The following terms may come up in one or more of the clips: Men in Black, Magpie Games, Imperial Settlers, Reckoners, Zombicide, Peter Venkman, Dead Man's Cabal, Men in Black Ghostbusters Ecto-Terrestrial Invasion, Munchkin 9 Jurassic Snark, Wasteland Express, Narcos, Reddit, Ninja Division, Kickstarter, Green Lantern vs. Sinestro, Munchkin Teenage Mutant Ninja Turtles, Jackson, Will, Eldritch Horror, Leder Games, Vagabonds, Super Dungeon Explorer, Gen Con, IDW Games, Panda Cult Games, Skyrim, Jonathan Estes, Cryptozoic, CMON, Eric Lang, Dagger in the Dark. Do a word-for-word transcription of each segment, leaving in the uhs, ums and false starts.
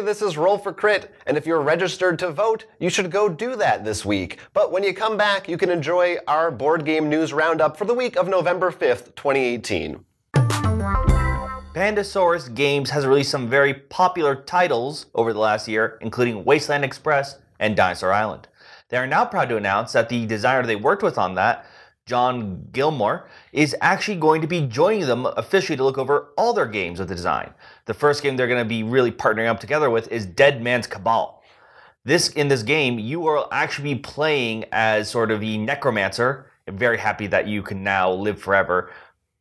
Hey, this is Roll for Crit, and if you're registered to vote, you should go do that this week. But when you come back, you can enjoy our board game news roundup for the week of November fifth, twenty eighteen. Pandasaurus Games has released some very popular titles over the last year, including Wasteland Express and Dinosaur Island. They are now proud to announce that the designer they worked with on that, Jon Gilmour, is actually going to be joining them officially to look over all their games with the design. The first game they're going to be really partnering up together with is Dead Man's Cabal. This, in this game, you will actually be playing as sort of the necromancer. I'm very happy that you can now live forever,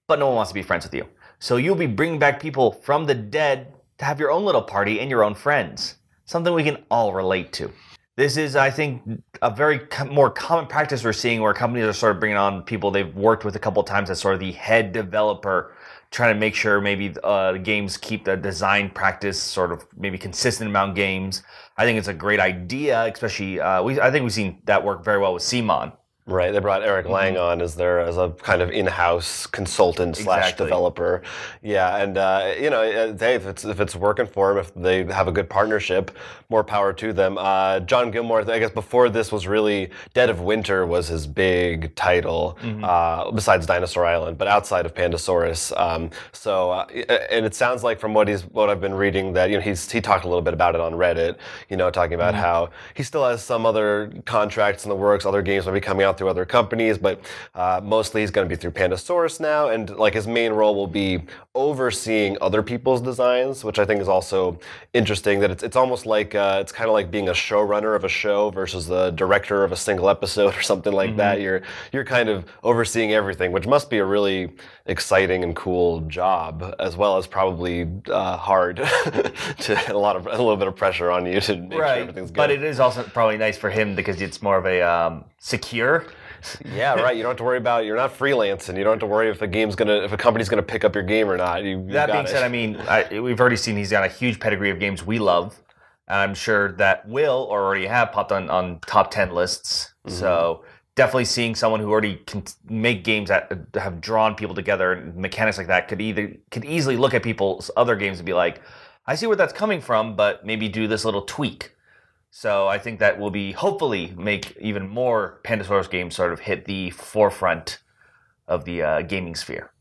but no one wants to be friends with you. So you'll be bringing back people from the dead to have your own little party and your own friends. Something we can all relate to. This is, I think, a very com more common practice we're seeing where companies are sort of bringing on people they've worked with a couple times as sort of the head developer, trying to make sure maybe uh, the games keep the design practice sort of maybe consistent among games. I think it's a great idea, especially, uh, we, I think we've seen that work very well with C M O N. Right, they brought Eric Lang on as their as a kind of in-house consultant slash exactly. developer, yeah. And uh, you know, hey, if it's if it's working for them, if they have a good partnership, more power to them. Uh, Jon Gilmour, I guess, before this was really Dead of Winter was his big title, mm-hmm. uh, besides Dinosaur Island, but outside of Pandasaurus. Um, so, uh, and it sounds like from what he's what I've been reading that you know he's he talked a little bit about it on Reddit, you know, talking about mm-hmm. how he still has some other contracts in the works, other games will be coming out through other companies, but uh, mostly he's going to be through Pandasaurus now, and like his main role will be overseeing other people's designs, which I think is also interesting. That it's it's almost like uh, it's kind of like being a showrunner of a show versus the director of a single episode or something like mm-hmm. that. You're you're kind of overseeing everything, which must be a really exciting and cool job, as well as probably uh, hard to a lot of a little bit of pressure on you to make right. sure everything's good. But it is also probably nice for him because it's more of a um, secure. Yeah, right. You don't have to worry about you're not freelancing. You don't have to worry if a game's gonna if a company's gonna pick up your game or not. You, you that being it. said, I mean, I, we've already seen he's got a huge pedigree of games we love. I'm sure that Will or already have popped on on top ten lists. Mm-hmm. So definitely seeing someone who already can make games that have drawn people together and mechanics like that could either could easily look at people's other games and be like, I see where that's coming from, but maybe do this little tweak. So I think that will be hopefully make even more Pandasaurus games sort of hit the forefront of the uh, gaming sphere.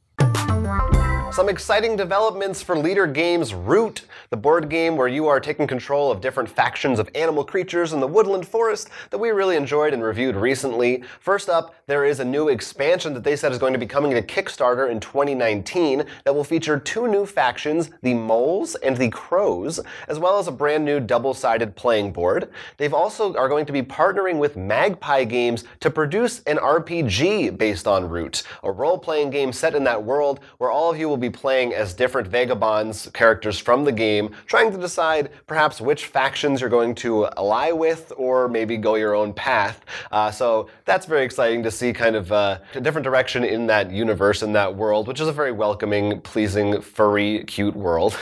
Some exciting developments for Leder Games' Root, the board game where you are taking control of different factions of animal creatures in the woodland forest that we really enjoyed and reviewed recently. First up, there is a new expansion that they said is going to be coming to Kickstarter in twenty nineteen that will feature two new factions, the Moles and the Crows, as well as a brand new double-sided playing board. They've also are going to be partnering with Magpie Games to produce an R P G based on Root, a role-playing game set in that world where all of you will be playing as different Vagabonds characters from the game, trying to decide perhaps which factions you're going to ally with or maybe go your own path. Uh, so that's very exciting to see kind of uh, a different direction in that universe, in that world, which is a very welcoming, pleasing, furry, cute world.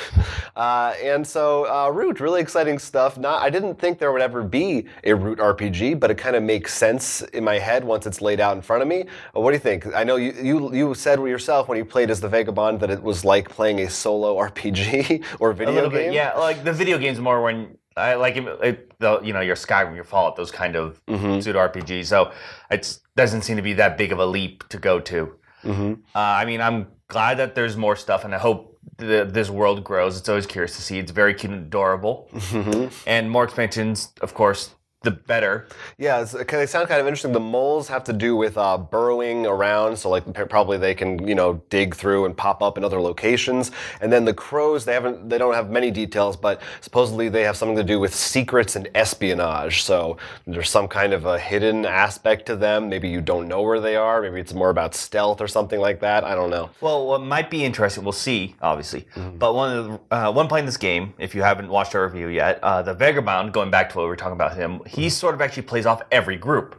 Uh, and so uh, Root, really exciting stuff. Not, I didn't think there would ever be a Root R P G, but it kind of makes sense in my head once it's laid out in front of me. Uh, what do you think? I know you, you, you said yourself when you played as the Vagabond that it was like playing a solo R P G or video game. Bit, yeah, like the video game's more when I like it, it, the, you know your Skyrim, your Fallout, those kind of mm-hmm. pseudo R P Gs. So it doesn't seem to be that big of a leap to go to. Mm-hmm. uh, I mean, I'm glad that there's more stuff, and I hope the, this world grows. It's always curious to see. It's very cute and adorable, mm-hmm. and more expansions, of course. The better. Yeah, it's, they sound kind of interesting. The Moles have to do with uh, burrowing around, so like probably they can you know dig through and pop up in other locations. And then the Crows, they haven't, they don't have many details, but supposedly they have something to do with secrets and espionage. So there's some kind of a hidden aspect to them. Maybe you don't know where they are. Maybe it's more about stealth or something like that. I don't know. Well, what might be interesting, we'll see, obviously. Mm-hmm. But one of the, uh, one playing this game, if you haven't watched our review yet, uh, the Vagabond. Going back to what we were talking about him. He sort of actually plays off every group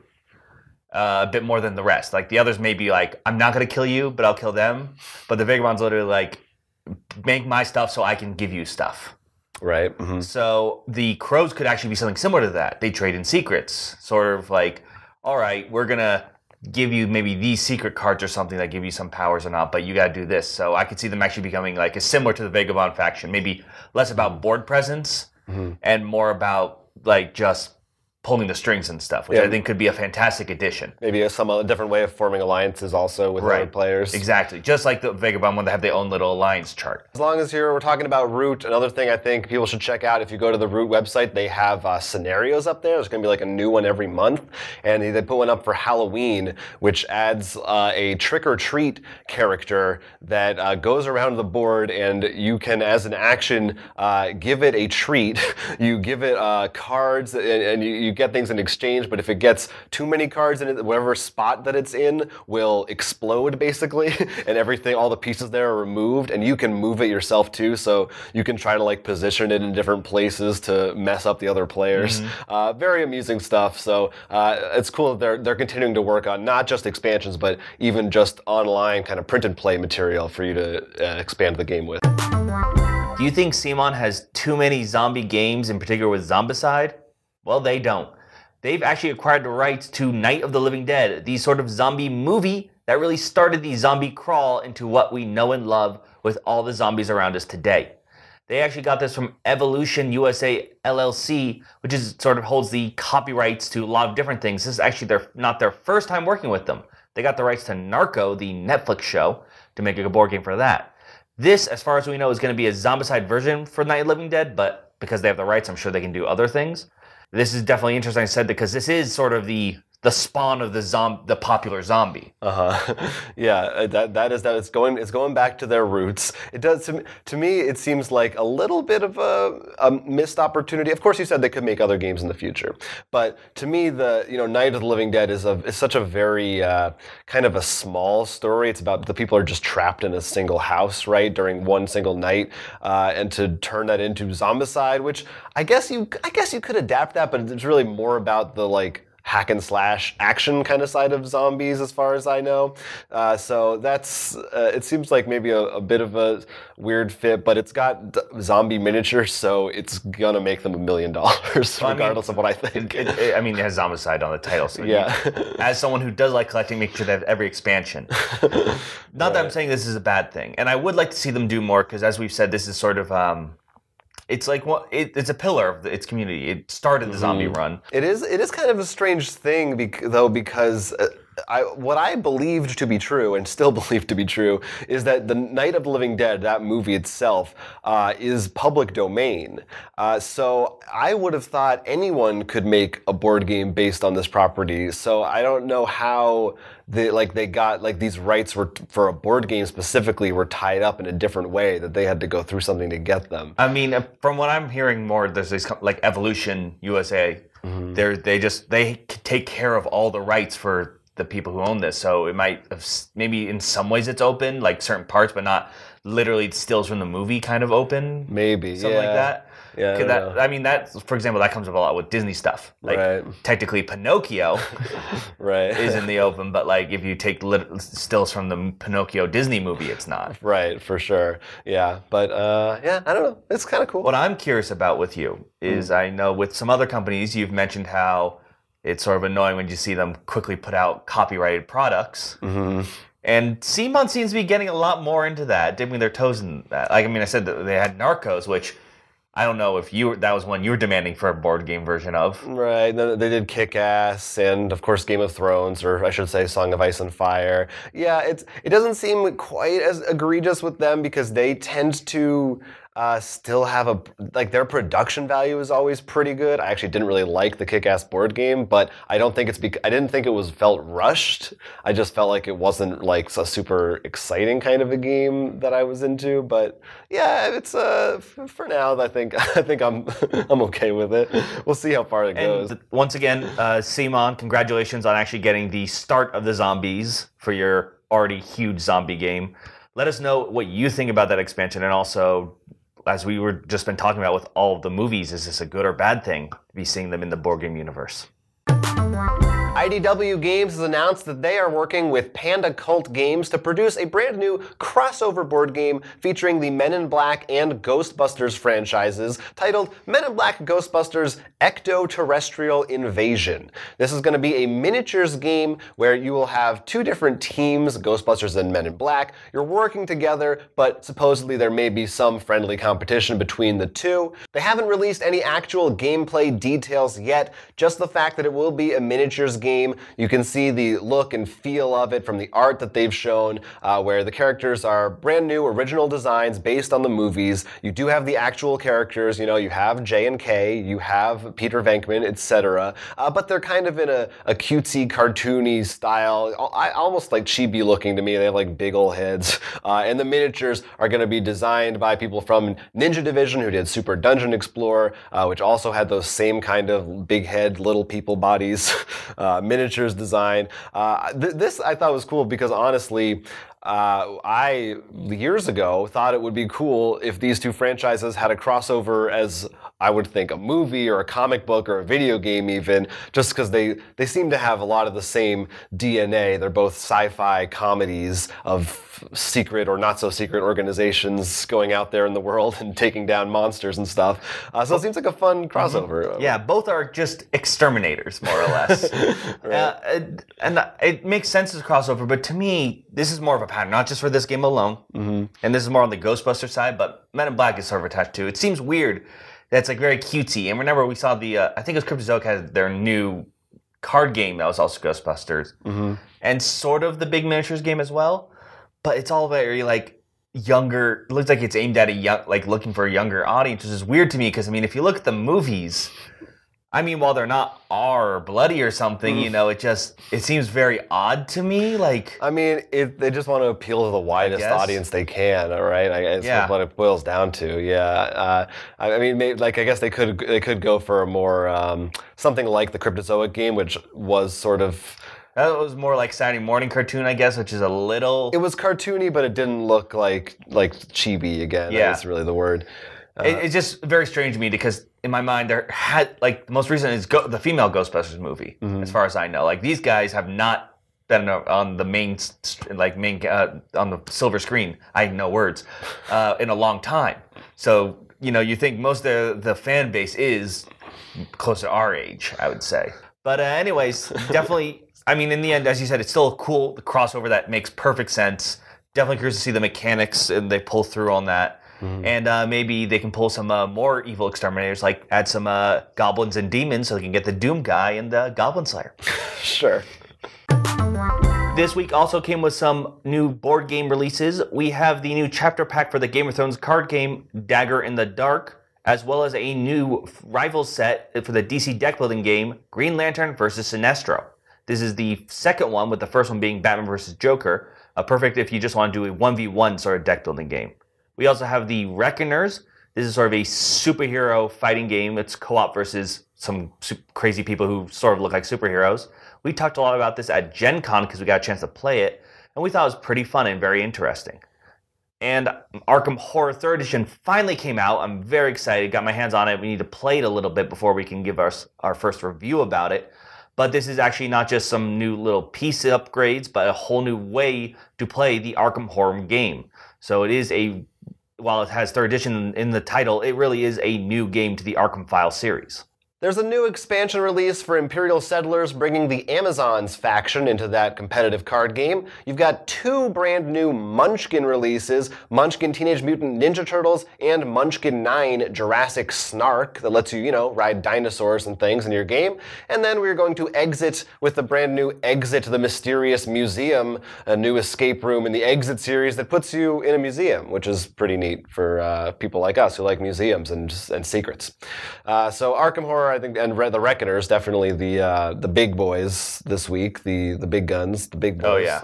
uh, a bit more than the rest. Like the others may be like, I'm not going to kill you, but I'll kill them. But the Vagabond's literally like, make my stuff so I can give you stuff. Right. Mm-hmm. So the Crows could actually be something similar to that. They trade in secrets. Sort of like, all right, we're going to give you maybe these secret cards or something that give you some powers or not, but you got to do this. So I could see them actually becoming like a similar to the Vagabond faction. Maybe less about board presence mm-hmm. and more about like just pulling the strings and stuff, which yeah. I think could be a fantastic addition. Maybe some a different way of forming alliances also with right. other players. Exactly. Just like the Vagabond one, they have their own little alliance chart. As long as you're, we're talking about Root, another thing I think people should check out, if you go to the Root website, they have uh, scenarios up there. There's going to be like a new one every month. And they put one up for Halloween, which adds uh, a trick-or-treat character that uh, goes around the board, and you can, as an action, uh, give it a treat. You give it uh, cards, and, and you, you get things in exchange, but if it gets too many cards in it, whatever spot that it's in will explode basically, and everything, all the pieces there are removed, and you can move it yourself too, so you can try to like position it in different places to mess up the other players. Mm-hmm. Uh, very amusing stuff, so uh, it's cool that they're, they're continuing to work on not just expansions, but even just online kind of print and play material for you to uh, expand the game with. Do you think C M O N has too many zombie games, in particular with Zombicide? Well, they don't. They've actually acquired the rights to Night of the Living Dead, the sort of zombie movie that really started the zombie crawl into what we know and love with all the zombies around us today. They actually got this from Evolution U S A L L C, which is sort of holds the copyrights to a lot of different things. This is actually their, not their first time working with them. They got the rights to Narcos, the Netflix show, to make a board game for that. This, as far as we know, is going to be a Zombicide version for Night of the Living Dead, but because they have the rights, I'm sure they can do other things. This is definitely interesting, I said, because this is sort of the the spawn of the zom the popular zombie. Uh-huh. Yeah, that that is that it's going it's going back to their roots. It does to me, to me it seems like a little bit of a, a missed opportunity. Of course, you said they could make other games in the future, but to me, the you know Night of the Living Dead is a is such a very uh, kind of a small story. It's about the people are just trapped in a single house, right, during one single night, uh, and to turn that into Zombicide, which I guess you I guess you could adapt that, but it's really more about the like hack and slash action kind of side of zombies, as far as I know. Uh, so that's, uh, it seems like maybe a, a bit of a weird fit, but it's got d zombie miniatures, so it's gonna make them a million dollars, regardless I mean, of what I think. It, it, I mean, it has Zombicide on the title, so yeah. I mean, as someone who does like collecting, make sure they have every expansion. Not right. that I'm saying this is a bad thing, and I would like to see them do more, because as we've said, this is sort of, um, It's like well, it, it's a pillar of the, its community. It started the zombie mm-hmm. run. It is it is kind of a strange thing bec though because uh, I, what I believed to be true and still believe to be true is that the Night of the Living Dead, that movie itself, uh, is public domain. Uh, so I would have thought anyone could make a board game based on this property. So I don't know how. They, like they got like these rights were for a board game specifically were tied up in a different way that they had to go through something to get them. I mean, from what I'm hearing more, there's this like Evolution U S A. Mm-hmm. They're they just they take care of all the rights for the people who own this. So it might have, maybe in some ways it's open, like certain parts, but not literally stills from the movie kind of open. Maybe something yeah. like that. Yeah, I, that, I mean, that, for example, that comes up a lot with Disney stuff. Like, right. technically, Pinocchio right. is in the open, but like if you take lit stills from the Pinocchio Disney movie, it's not. Right, for sure. Yeah, but uh, yeah, I don't know. It's kind of cool. What I'm curious about with you is mm. I know with some other companies, you've mentioned how it's sort of annoying when you see them quickly put out copyrighted products. Mm-hmm. And C M O N seems to be getting a lot more into that, dipping their toes in that. Like, I mean, I said that they had Narcos, which... I don't know if you that was one you were demanding for a board game version of. Right, they did Kick-Ass and, of course, Game of Thrones, or I should say Song of Ice and Fire. Yeah, it's, it doesn't seem quite as egregious with them because they tend to... Uh, still have a, like their production value is always pretty good. I actually didn't really like the Kick-Ass board game, but I don't think it's, bec I didn't think it was felt rushed. I just felt like it wasn't like a super exciting kind of a game that I was into, but yeah, it's, uh, for now, I think, I think I'm, I'm okay with it. We'll see how far it goes. And once again, uh, C M O N, congratulations on actually getting the start of the zombies for your already huge zombie game. Let us know what you think about that expansion, and also, as we were just been talking about with all of the movies, is this a good or bad thing to be seeing them in the board game universe? I I D W Games has announced that they are working with Panda Cult Games to produce a brand new crossover board game featuring the Men in Black and Ghostbusters franchises titled Men in Black Ghostbusters Ecto-Terrestrial Invasion. This is going to be a miniatures game where you will have two different teams, Ghostbusters and Men in Black. You're working together, but supposedly there may be some friendly competition between the two. They haven't released any actual gameplay details yet, just the fact that it will be a miniatures game. You can see the look and feel of it from the art that they've shown, uh, where the characters are brand new, original designs based on the movies. You do have the actual characters, you know, you have J and K, you have Peter Venkman, et cetera. Uh, but they're kind of in a, a cutesy, cartoony style, I, almost like chibi looking to me. They have like big ol' heads. Uh, and the miniatures are going to be designed by people from Ninja Division, who did Super Dungeon Explorer, uh, which also had those same kind of big head, little people bodies, uh, miniatures design. Uh, th this I thought was cool because honestly, Uh, I, years ago, thought it would be cool if these two franchises had a crossover as, I would think, a movie or a comic book or a video game even, just because they, they seem to have a lot of the same D N A. They're both sci-fi comedies of secret or not-so-secret organizations going out there in the world and taking down monsters and stuff. Uh, so it seems like a fun crossover. Yeah, both are just exterminators, more or less. Right. uh, and it makes sense as a crossover, but to me, this is more of a pattern, not just for this game alone. Mm-hmm. And this is more on the Ghostbuster side, but Men in Black is sort of attached to. It seems weird that's like very cutesy. And remember, we saw the, uh, I think it was Cryptozoic had their new card game that was also Ghostbusters. Mm-hmm. And sort of the big miniatures game as well. But it's all very, like, younger. It looks like it's aimed at a young, like, looking for a younger audience, which is weird to me because, I mean, if you look at the movies, I mean, while they're not R or bloody or something, mm. you know, it just, it seems very odd to me, like. I mean, it, they just want to appeal to the widest audience they can, all right? I guess yeah. That's what it boils down to, yeah. Uh, I mean, maybe, like, I guess they could, they could go for a more, um, something like the Cryptozoic game, which was sort of, that was more like Saturday morning cartoon, I guess, which is a little. It was cartoony, but it didn't look like like chibi again. Yeah, that's really the word. Uh, it, it's just very strange to me because in my mind there had like the most recent is go the female Ghostbusters movie, mm-hmm. as far as I know. Like these guys have not been on the main like main uh, on the silver screen. I have no words uh, in a long time. So you know you think most of the, the fan base is close to our age, I would say. But uh, anyways, definitely. I mean, in the end, as you said, it's still cool, the crossover that makes perfect sense. Definitely curious to see the mechanics and they pull through on that. Mm-hmm. And uh, maybe they can pull some uh, more evil exterminators, like add some uh, goblins and demons so they can get the Doom guy and the Goblin Slayer. Sure. This week also came with some new board game releases. We have the new chapter pack for the Game of Thrones card game, Dagger in the Dark, as well as a new rival set for the D C deck building game, Green Lantern versus Sinestro. This is the second one, with the first one being Batman versus Joker. Uh, perfect if you just want to do a one v one sort of deck building game. We also have the Reckoners. This is sort of a superhero fighting game. It's co-op versus some crazy people who sort of look like superheroes. We talked a lot about this at Gen Con because we got a chance to play it, and we thought it was pretty fun and very interesting. And Arkham Horror third edition finally came out. I'm very excited. Got my hands on it. We need to play it a little bit before we can give our, our first review about it. But this is actually not just some new little piece upgrades, but a whole new way to play the Arkham Horror game. So it is a, while it has third edition in the title, it really is a new game to the Arkham File series. There's a new expansion release for Imperial Settlers bringing the Amazons faction into that competitive card game. You've got two brand new Munchkin releases, Munchkin Teenage Mutant Ninja Turtles and Munchkin nine Jurassic Snark that lets you, you know, ride dinosaurs and things in your game. And then we're going to exit with the brand new Exit the Mysterious Museum, a new escape room in the Exit series that puts you in a museum, which is pretty neat for uh, people like us who like museums and, and secrets. Uh, so Arkham Horror, I think, and the Reckoners, definitely the uh, the big boys this week, the the big guns, the big boys. Oh yeah,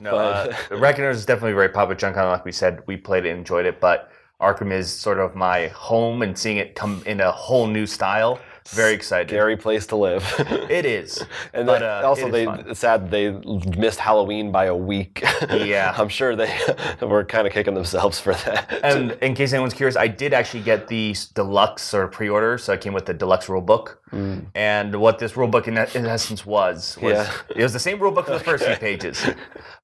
no, uh, the Reckoners is definitely very popular. Junk on, like we said, we played it, and enjoyed it, but Arkham is sort of my home, and seeing it come in a whole new style Very excited. Scary place to live. It is. And but, uh, also, it they is sad they missed Halloween by a week. Yeah. I'm sure they were kind of kicking themselves for that. And in case anyone's curious, I did actually get the deluxe or pre-order, so I came with the deluxe rulebook. Mm. And what this rulebook in, in essence was, was yeah. it was the same rulebook in the first few pages.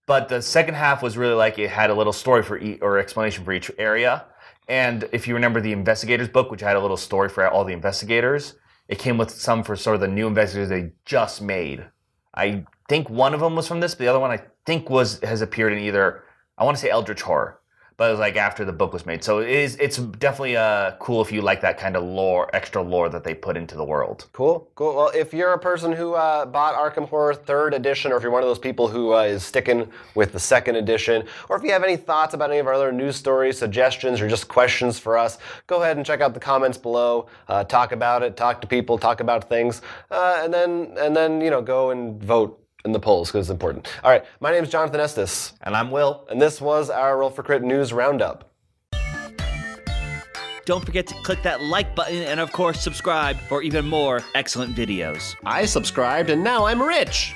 But the second half was really like it had a little story for each, or explanation for each area. And if you remember the investigators book, which had a little story for all the investigators, it came with some for sort of the new investigators they just made. I think one of them was from this, but the other one I think was has appeared in either, I want to say Eldritch Horror, but it was like after the book was made. So it is, it's definitely uh, cool if you like that kind of lore, extra lore that they put into the world. Cool, cool. Well, if you're a person who uh, bought Arkham Horror third edition, or if you're one of those people who uh, is sticking with the second edition, or if you have any thoughts about any of our other news stories, suggestions, or just questions for us, go ahead and check out the comments below. Uh, talk about it, talk to people, talk about things, uh, and then, and then you know, go and vote in the polls, because it's important. All right, my name is Jonathan Estes. And I'm Will. And this was our Roll for Crit News Roundup. Don't forget to click that like button and, of course, subscribe for even more excellent videos. I subscribed and now I'm rich.